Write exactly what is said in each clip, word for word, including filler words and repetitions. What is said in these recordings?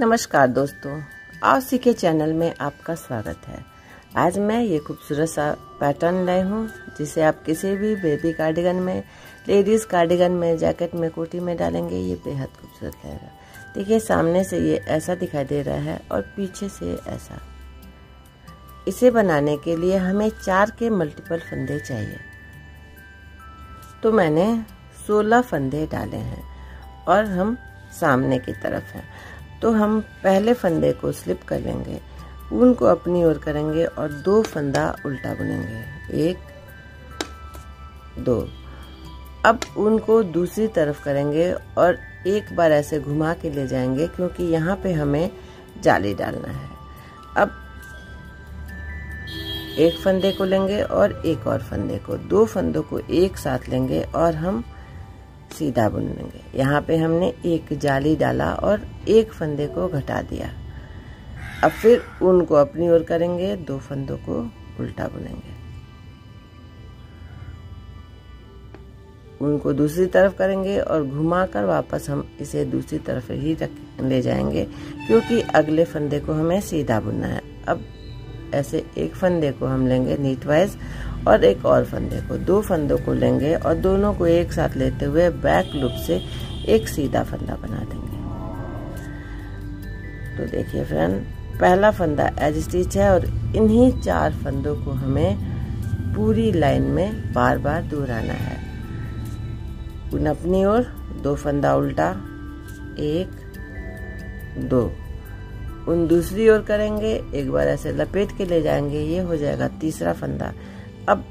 नमस्कार दोस्तों, आओ सीखे चैनल में आपका स्वागत है। आज मैं ये खूबसूरत सा पैटर्न लाई हूँ जिसे आप किसी भी बेबी कार्डिगन में, लेडीज़ कार्डिगन में, जैकेट में, कोटी में डालेंगे, ये बेहद खूबसूरत लगेगा। देखिए सामने से ये ऐसा दिखाई दे रहा है और पीछे से ऐसा। इसे बनाने के लिए हमें चार के मल्टीपल फंदे चाहिए, तो मैंने सोलह फंदे डाले हैं और हम सामने की तरफ हैं। तो हम पहले फंदे को स्लिप कर लेंगे, ऊन को अपनी ओर करेंगे और दो फंदा उल्टा बुनेंगे, एक दो। अब ऊन को दूसरी तरफ करेंगे और एक बार ऐसे घुमा के ले जाएंगे क्योंकि यहाँ पे हमें जाली डालना है। अब एक फंदे को लेंगे और एक और फंदे को, दो फंदों को एक साथ लेंगे और हम सीधा बुन लेंगे। यहाँ पे हमने एक जाली डाला और एक फंदे को घटा दिया। अब फिर ऊन को अपनी ओर करेंगे, दो फंदों को उल्टा बुनेंगे, ऊन को दूसरी तरफ करेंगे और घुमाकर वापस हम इसे दूसरी तरफ ही ले जाएंगे क्योंकि अगले फंदे को हमें सीधा बुनना है। अब ऐसे एक फंदे को हम लेंगे नीटवाइज और एक और फंदे को, दो फंदों को लेंगे और दोनों को एक साथ लेते हुए बैक लूप से एक सीधा फंदा बना देंगे। तो देखिए फ्रेंड, पहला फंदा एज स्टिच है और इन्हीं चार फंदों को हमें पूरी लाइन में बार बार दोहराना है। ऊन अपनी ओर, दो फंदा उल्टा, एक दो। उन दूसरी ओर करेंगे, एक बार ऐसे लपेट के ले जाएंगे, ये हो जाएगा तीसरा फंदा। अब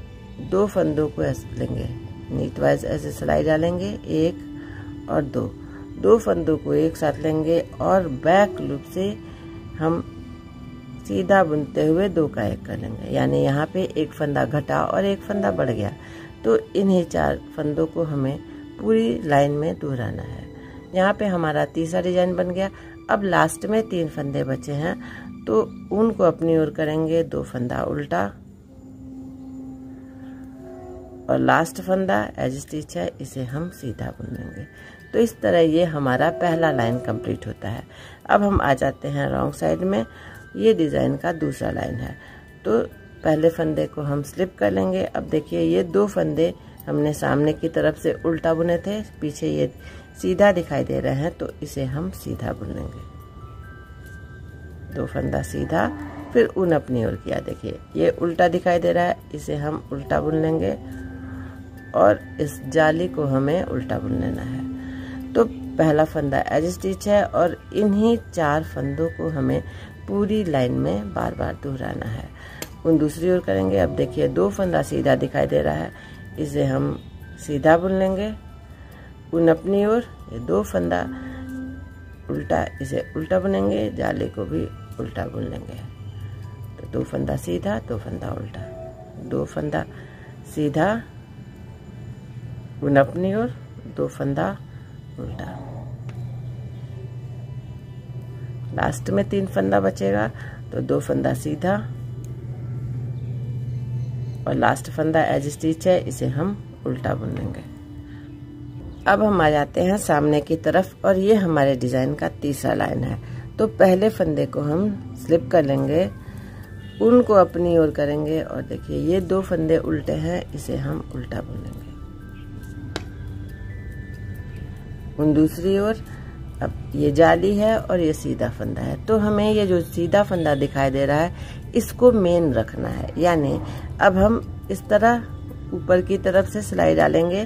दो फंदों को ऐसे लेंगे नीटवाइज, ऐसे सिलाई डालेंगे, एक और दो, दो फंदों को एक साथ लेंगे और बैक लूप से हम सीधा बुनते हुए दो का एक कर लेंगे। यानी यहाँ पे एक फंदा घटा और एक फंदा बढ़ गया। तो इन्हीं चार फंदों को हमें पूरी लाइन में दोहराना है। यहाँ पे हमारा तीसरा डिजाइन बन गया। अब लास्ट में तीन फंदे बचे हैं, तो उनको अपनी ओर करेंगे, दो फंदा उल्टा और लास्ट फंदा एज स्टिच है, इसे हम सीधा बुन लेंगे। तो इस तरह ये हमारा पहला लाइन कंप्लीट होता है। अब हम आ जाते हैं रॉन्ग साइड में, ये डिज़ाइन का दूसरा लाइन है। तो पहले फंदे को हम स्लिप कर लेंगे। अब देखिए ये दो फंदे हमने सामने की तरफ से उल्टा बुने थे, पीछे ये सीधा दिखाई दे रहे हैं, तो इसे हम सीधा बुन लेंगे, दो फंदा सीधा। फिर ऊन अपनी ओर किया, देखिए ये उल्टा दिखाई दे रहा है, इसे हम उल्टा बुन लेंगे और इस जाली को हमें उल्टा बुन लेना है। तो पहला फंदा एज स्टिच है और इन्हीं चार फंदों को हमें पूरी लाइन में बार बार दोहराना है। उन दूसरी ओर करेंगे, अब देखिए दो फंदा सीधा दिखाई दे रहा है, इसे हम सीधा बुन लेंगे। ऊन अपनी ओर, ये दो फंदा उल्टा, इसे उल्टा बुनेंगे, जाले को भी उल्टा बुन लेंगे। तो दो फंदा सीधा, दो फंदा उल्टा, दो फंदा सीधा, ऊन अपनी ओर, दो फंदा उल्टा। लास्ट में तीन फंदा बचेगा, तो दो फंदा सीधा और लास्ट फंदा एज स्टिच है, इसे हम उल्टा बुन लेंगे। अब हम आ जाते हैं सामने की तरफ और ये हमारे डिज़ाइन का तीसरा लाइन है। तो पहले फंदे को हम स्लिप कर लेंगे, ऊन को अपनी ओर करेंगे और देखिए ये दो फंदे उल्टे हैं, इसे हम उल्टा बुन लेंगे। ऊन दूसरी ओर, अब ये जाली है और ये सीधा फंदा है, तो हमें ये जो सीधा फंदा दिखाई दे रहा है इसको मेन रखना है। यानी अब हम इस तरह ऊपर की तरफ से सिलाई डालेंगे,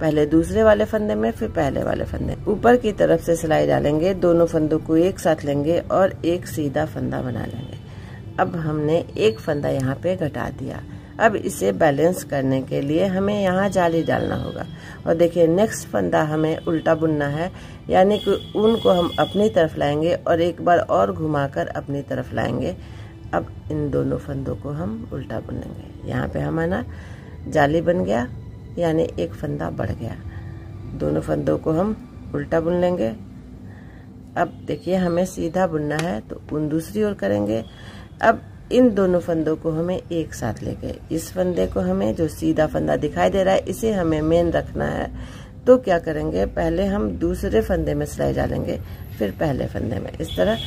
पहले दूसरे वाले फंदे में, फिर पहले वाले फंदे, ऊपर की तरफ से सिलाई डालेंगे, दोनों फंदों को एक साथ लेंगे और एक सीधा फंदा बना लेंगे। अब हमने एक फंदा यहाँ पे घटा दिया। अब इसे बैलेंस करने के लिए हमें यहाँ जाली डालना होगा और देखिए नेक्स्ट फंदा हमें उल्टा बुनना है, यानी कि ऊन को हम अपनी तरफ लाएंगे और एक बार और घुमाकर अपनी तरफ लाएंगे। अब इन दोनों फंदों को हम उल्टा बुन लेंगे। यहाँ पे हमारा जाली बन गया, यानी एक फंदा बढ़ गया, दोनों फंदों को हम उल्टा बुन लेंगे। अब देखिए हमें सीधा बुनना है, तो उन दूसरी ओर करेंगे। अब इन दोनों फंदों को हमें एक साथ लेके, इस फंदे को हमें, जो सीधा फंदा दिखाई दे रहा है, इसे हमें मेन रखना है। तो क्या करेंगे, पहले हम दूसरे फंदे में सिलाई डालेंगे, फिर पहले फंदे में इस तरह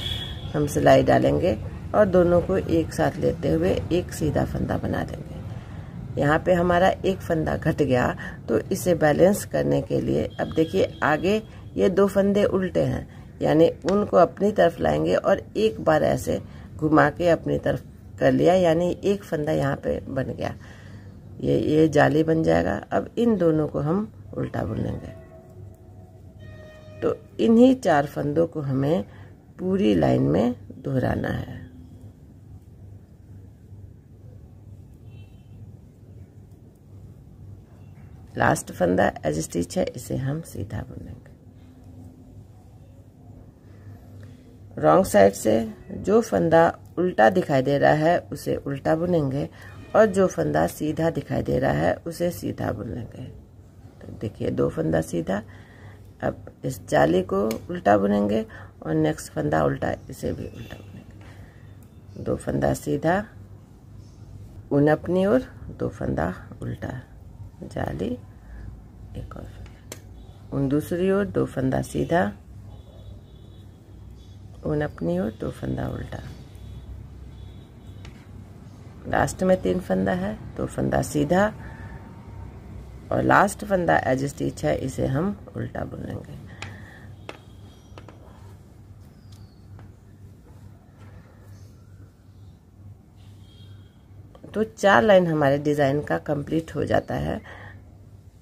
हम सिलाई डालेंगे और दोनों को एक साथ लेते हुए एक सीधा फंदा बना देंगे। यहाँ पे हमारा एक फंदा घट गया, तो इसे बैलेंस करने के लिए अब देखिए आगे ये दो फंदे उल्टे हैं, यानी उनको अपनी तरफ लाएंगे और एक बार ऐसे घुमा के अपनी तरफ कर लिया, यानी एक फंदा यहाँ पे बन गया, ये ये जाली बन जाएगा। अब इन दोनों को हम उल्टा बुनेंगे, तो इन्हीं चार फंदों को हमें पूरी लाइन में दोहराना है। लास्ट फंदा एज स्टिच है, इसे हम सीधा बुनेंगे। रॉन्ग साइड से जो फंदा उल्टा दिखाई दे रहा है उसे उल्टा बुनेंगे और जो फंदा सीधा दिखाई दे रहा है उसे सीधा बुनेंगे। तो देखिए दो फंदा सीधा, अब इस जाली को उल्टा बुनेंगे और नेक्स्ट फंदा उल्टा, इसे भी उल्टा बुनेंगे। दो फंदा सीधा, ऊन अपनी ओर, दो फंदा उल्टा, जाली, एक और फंदा, ऊन दूसरी ओर, दो फंदा सीधा, ऊन अपनी ओर, दो फंदा उल्टा। लास्ट में तीन फंदा है, दो फंदा सीधा और लास्ट फंदा एज स्टिच है, इसे हम उल्टा बुनेंगे। तो चार लाइन हमारे डिजाइन का कंप्लीट हो जाता है।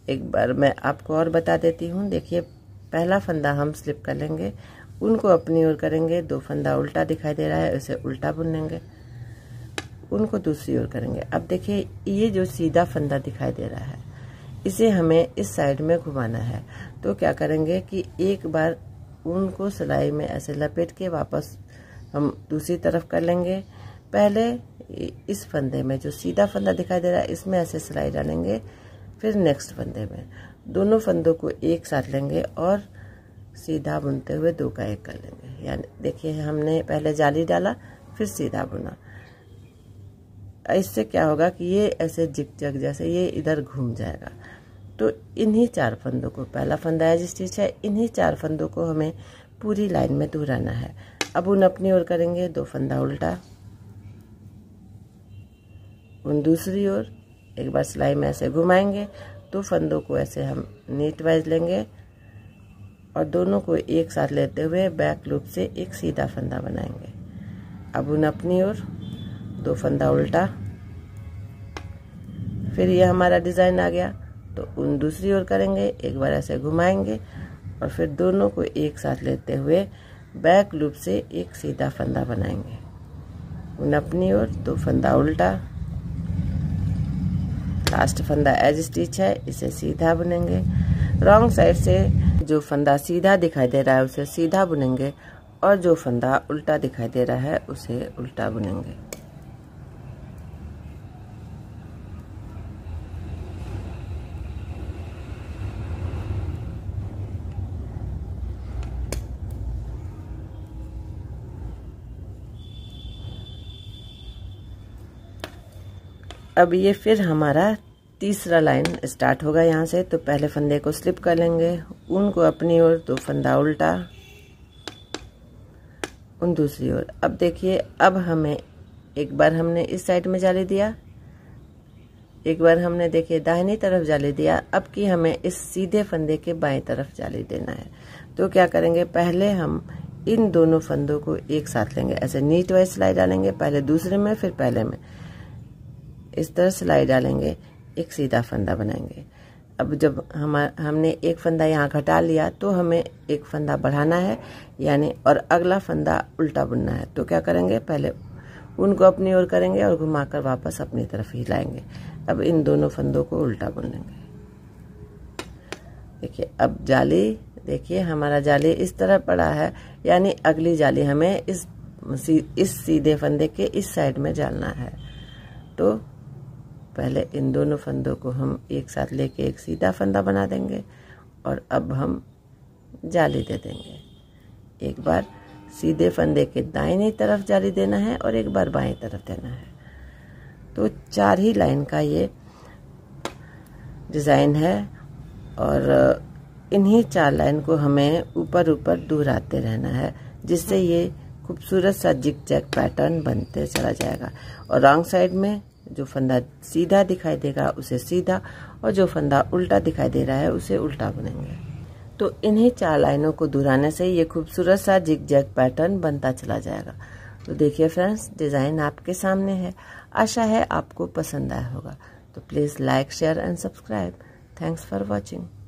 एक बार मैं आपको और बता देती हूँ। देखिए पहला फंदा हम स्लिप कर लेंगे, उनको अपनी ओर करेंगे, दो फंदा उल्टा दिखाई दे रहा है उसे उल्टा बुन लेंगे, उनको दूसरी ओर करेंगे। अब देखिए ये जो सीधा फंदा दिखाई दे रहा है इसे हमें इस साइड में घुमाना है, तो क्या करेंगे कि एक बार उनको सिलाई में ऐसे लपेट के वापस हम दूसरी तरफ कर लेंगे। पहले इस फंदे में जो सीधा फंदा दिखाई दे रहा है इसमें ऐसे सिलाई डालेंगे, फिर नेक्स्ट फंदे में दोनों फंदों को एक साथ लेंगे और सीधा बुनते हुए दो का एक कर लेंगे। यानी देखिए हमने पहले जाली डाला फिर सीधा बुना। इससे क्या होगा कि ये ऐसे जिगजैग जैसे ये इधर घूम जाएगा। तो इन्हीं चार फंदों को, पहला फंदा एज स्टिच है, इन्हीं चार फंदों को हमें पूरी लाइन में दोहराना है। अब उन अपनी ओर करेंगे, दो फंदा उल्टा, उन दूसरी ओर, एक बार सिलाई में ऐसे घुमाएंगे, दो फंदों को ऐसे हम नीट वाइज लेंगे और दोनों को एक साथ लेते हुए बैक लूप से एक सीधा फंदा बनाएंगे। अब उन अपनी ओर, दो फंदा उल्टा, फिर ये हमारा डिज़ाइन आ गया, तो उन दूसरी ओर करेंगे, एक बार ऐसे घुमाएंगे और फिर दोनों को एक साथ लेते हुए बैक लूप से एक सीधा फंदा बनाएंगे। उन अपनी ओर, दो फंदा उल्टा, लास्ट फंदा एज स्टिच है, इसे सीधा बुनेंगे। रॉन्ग साइड से जो फंदा सीधा दिखाई दे रहा है उसे सीधा बुनेंगे और जो फंदा उल्टा दिखाई दे रहा है उसे उल्टा बुनेंगे। अब ये फिर हमारा तीसरा लाइन स्टार्ट होगा यहाँ से। तो पहले फंदे को स्लिप कर लेंगे, ऊन को अपनी ओर, दो फंदा उल्टा, उन दूसरी ओर। अब देखिए अब हमें एक बार हमने इस साइड में जाली दिया, एक बार हमने देखिए दाहिनी तरफ जाली दिया, अब कि हमें इस सीधे फंदे के बाएं तरफ जाली देना है। तो क्या करेंगे, पहले हम इन दोनों फंदों को एक साथ लेंगे, ऐसे नीट वाइज सिलाई डालेंगे, पहले दूसरे में फिर पहले में, इस तरह सिलाई डालेंगे, एक सीधा फंदा बनाएंगे। अब जब हम हमने एक फंदा यहाँ घटा लिया तो हमें एक फंदा बढ़ाना है, यानी और अगला फंदा उल्टा बुनना है। तो क्या करेंगे, पहले उनको अपनी ओर करेंगे और घुमाकर वापस अपनी तरफ ही लाएंगे। अब इन दोनों फंदों को उल्टा बुन लेंगे। देखिए अब जाली, देखिए हमारा जाली इस तरह पड़ा है, यानी अगली जाली हमें इस इस सीधे फंदे के इस साइड में डालना है। तो पहले इन दोनों फंदों को हम एक साथ लेके एक सीधा फंदा बना देंगे और अब हम जाली दे देंगे। एक बार सीधे फंदे के दाहिनी तरफ जाली देना है और एक बार बाएं तरफ देना है। तो चार ही लाइन का ये डिज़ाइन है और इन्हीं चार लाइन को हमें ऊपर ऊपर दोहराते रहना है, जिससे ये खूबसूरत सा जिग जैग पैटर्न बनते चला जाएगा। और रॉन्ग साइड में जो फंदा सीधा दिखाई देगा उसे सीधा, और जो फंदा उल्टा दिखाई दे रहा है उसे उल्टा बुनेंगे। तो इन्हीं चार लाइनों को दोहराने से ये खूबसूरत सा जिग जैग पैटर्न बनता चला जाएगा। तो देखिए फ्रेंड्स, डिज़ाइन आपके सामने है। आशा है आपको पसंद आया होगा। तो please like, share and subscribe. Thanks for watching.